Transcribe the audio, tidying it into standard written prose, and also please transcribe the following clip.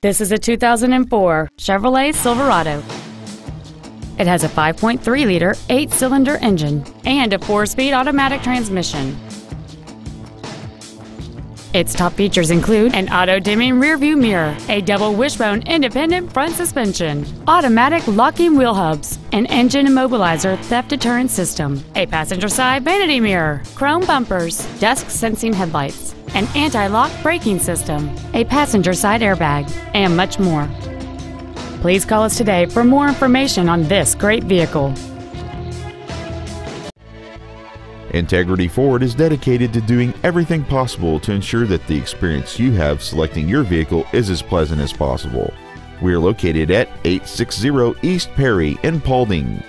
This is a 2004 Chevrolet Silverado. It has a 5.3-liter 8-cylinder engine and a 4-speed automatic transmission. Its top features include an auto-dimming rearview mirror, a double wishbone independent front suspension, automatic locking wheel hubs, an engine immobilizer theft deterrent system, a passenger side vanity mirror, chrome bumpers, dusk sensing headlights, an anti-lock braking system, a passenger side airbag, and much more. Please call us today for more information on this great vehicle. Integrity Ford is dedicated to doing everything possible to ensure that the experience you have selecting your vehicle is as pleasant as possible. We are located at 860 East Perry in Paulding.